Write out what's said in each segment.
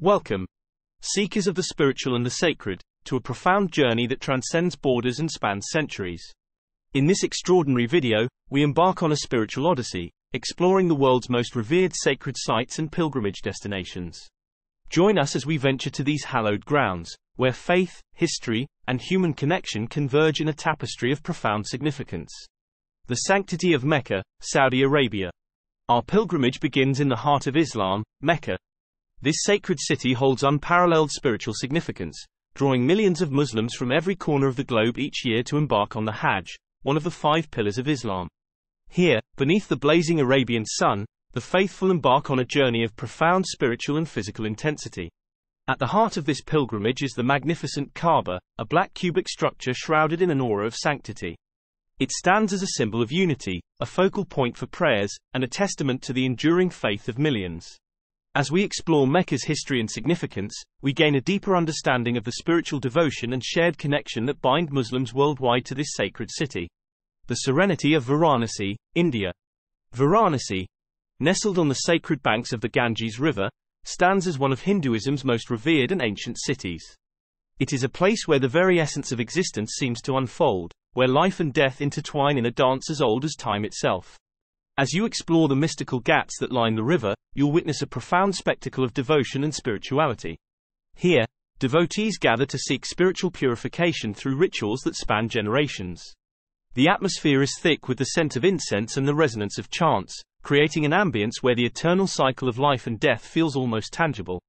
Welcome, seekers of the spiritual and the sacred, to a profound journey that transcends borders and spans centuries. In this extraordinary video, we embark on a spiritual odyssey, exploring the world's most revered sacred sites and pilgrimage destinations. Join us as we venture to these hallowed grounds, where faith, history, and human connection converge in a tapestry of profound significance. The sanctity of Mecca, Saudi Arabia. Our pilgrimage begins in the heart of Islam, Mecca. This sacred city holds unparalleled spiritual significance, drawing millions of Muslims from every corner of the globe each year to embark on the Hajj, one of the 5 pillars of Islam. Here, beneath the blazing Arabian sun, the faithful embark on a journey of profound spiritual and physical intensity. At the heart of this pilgrimage is the magnificent Kaaba, a black cubic structure shrouded in an aura of sanctity. It stands as a symbol of unity, a focal point for prayers, and a testament to the enduring faith of millions. As we explore Mecca's history and significance, we gain a deeper understanding of the spiritual devotion and shared connection that bind Muslims worldwide to this sacred city. The serenity of Varanasi, India. Varanasi, nestled on the sacred banks of the Ganges River, stands as one of Hinduism's most revered and ancient cities. It is a place where the very essence of existence seems to unfold, where life and death intertwine in a dance as old as time itself. As you explore the mystical ghats that line the river, you'll witness a profound spectacle of devotion and spirituality. Here, devotees gather to seek spiritual purification through rituals that span generations. The atmosphere is thick with the scent of incense and the resonance of chants, creating an ambience where the eternal cycle of life and death feels almost tangible.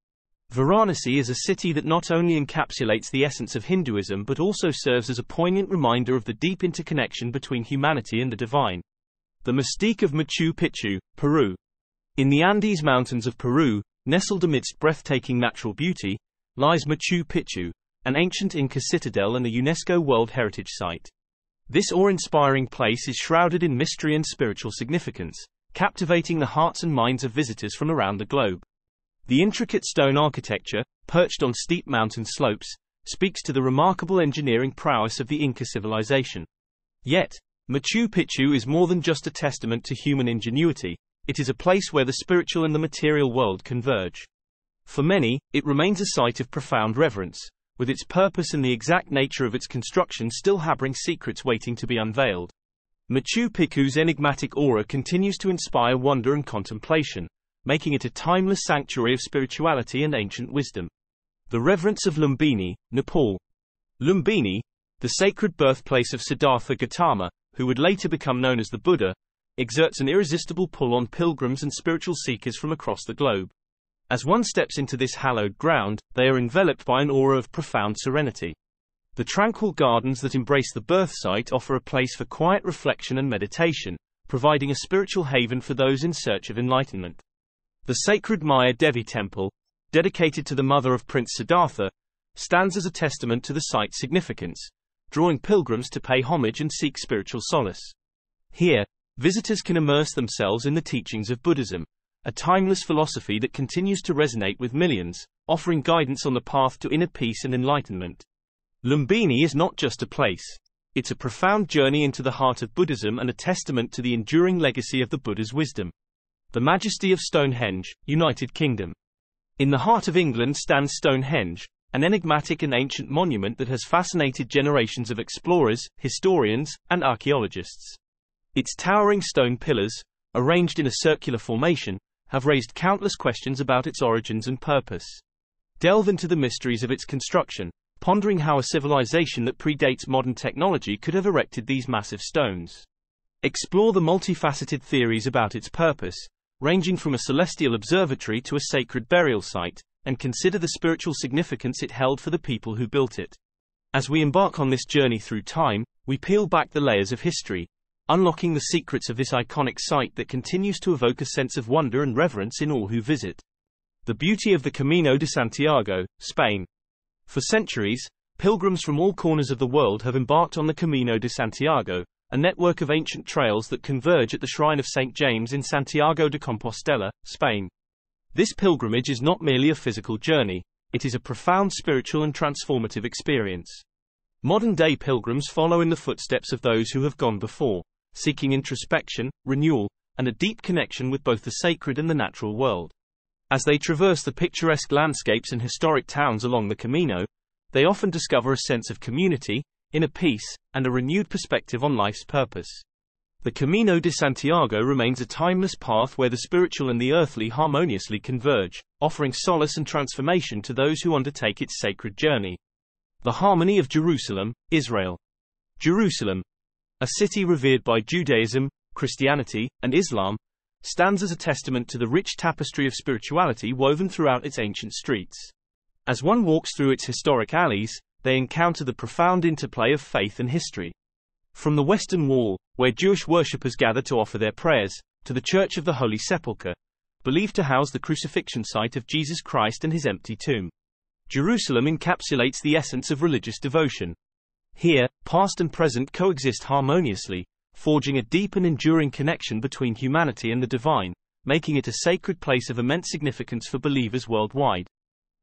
Varanasi is a city that not only encapsulates the essence of Hinduism but also serves as a poignant reminder of the deep interconnection between humanity and the divine. The mystique of Machu Picchu, Peru. In the Andes Mountains of Peru, nestled amidst breathtaking natural beauty, lies Machu Picchu, an ancient Inca citadel and a UNESCO World Heritage Site. This awe-inspiring place is shrouded in mystery and spiritual significance, captivating the hearts and minds of visitors from around the globe. The intricate stone architecture, perched on steep mountain slopes, speaks to the remarkable engineering prowess of the Inca civilization. Yet, Machu Picchu is more than just a testament to human ingenuity, it is a place where the spiritual and the material world converge. For many, it remains a site of profound reverence, with its purpose and the exact nature of its construction still harboring secrets waiting to be unveiled. Machu Picchu's enigmatic aura continues to inspire wonder and contemplation, making it a timeless sanctuary of spirituality and ancient wisdom. The reverence of Lumbini, Nepal. Lumbini, the sacred birthplace of Siddhartha Gautama, who would later become known as the Buddha, exerts an irresistible pull on pilgrims and spiritual seekers from across the globe. As one steps into this hallowed ground, they are enveloped by an aura of profound serenity. The tranquil gardens that embrace the birth site offer a place for quiet reflection and meditation, providing a spiritual haven for those in search of enlightenment. The sacred Maya Devi temple, dedicated to the mother of Prince Siddhartha, stands as a testament to the site's significance, drawing pilgrims to pay homage and seek spiritual solace. Here, visitors can immerse themselves in the teachings of Buddhism, a timeless philosophy that continues to resonate with millions, offering guidance on the path to inner peace and enlightenment. Lumbini is not just a place. It's a profound journey into the heart of Buddhism and a testament to the enduring legacy of the Buddha's wisdom. The majesty of Stonehenge, United Kingdom. In the heart of England stands Stonehenge, an enigmatic and ancient monument that has fascinated generations of explorers, historians, and archaeologists. Its towering stone pillars, arranged in a circular formation, have raised countless questions about its origins and purpose. Delve into the mysteries of its construction, pondering how a civilization that predates modern technology could have erected these massive stones. Explore the multifaceted theories about its purpose, ranging from a celestial observatory to a sacred burial site, and consider the spiritual significance it held for the people who built it. As we embark on this journey through time, we peel back the layers of history, unlocking the secrets of this iconic site that continues to evoke a sense of wonder and reverence in all who visit. The beauty of the Camino de Santiago, Spain. For centuries, pilgrims from all corners of the world have embarked on the Camino de Santiago, a network of ancient trails that converge at the shrine of Saint James in Santiago de Compostela, Spain. This pilgrimage is not merely a physical journey, it is a profound spiritual and transformative experience. Modern-day pilgrims follow in the footsteps of those who have gone before, seeking introspection, renewal, and a deep connection with both the sacred and the natural world. As they traverse the picturesque landscapes and historic towns along the Camino, they often discover a sense of community, inner peace, and a renewed perspective on life's purpose. The Camino de Santiago remains a timeless path where the spiritual and the earthly harmoniously converge, offering solace and transformation to those who undertake its sacred journey. The harmony of Jerusalem, Israel. Jerusalem, a city revered by Judaism, Christianity, and Islam, stands as a testament to the rich tapestry of spirituality woven throughout its ancient streets. As one walks through its historic alleys, they encounter the profound interplay of faith and history. From the Western Wall, where Jewish worshippers gather to offer their prayers, to the Church of the Holy Sepulchre, believed to house the crucifixion site of Jesus Christ and his empty tomb. Jerusalem encapsulates the essence of religious devotion. Here, past and present coexist harmoniously, forging a deep and enduring connection between humanity and the divine, making it a sacred place of immense significance for believers worldwide.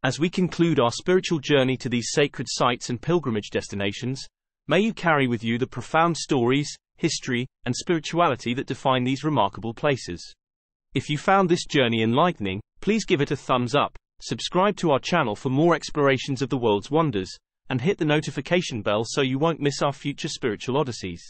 As we conclude our spiritual journey to these sacred sites and pilgrimage destinations, may you carry with you the profound stories, history, and spirituality that define these remarkable places. If you found this journey enlightening, please give it a thumbs up, subscribe to our channel for more explorations of the world's wonders, and hit the notification bell so you won't miss our future spiritual odysseys.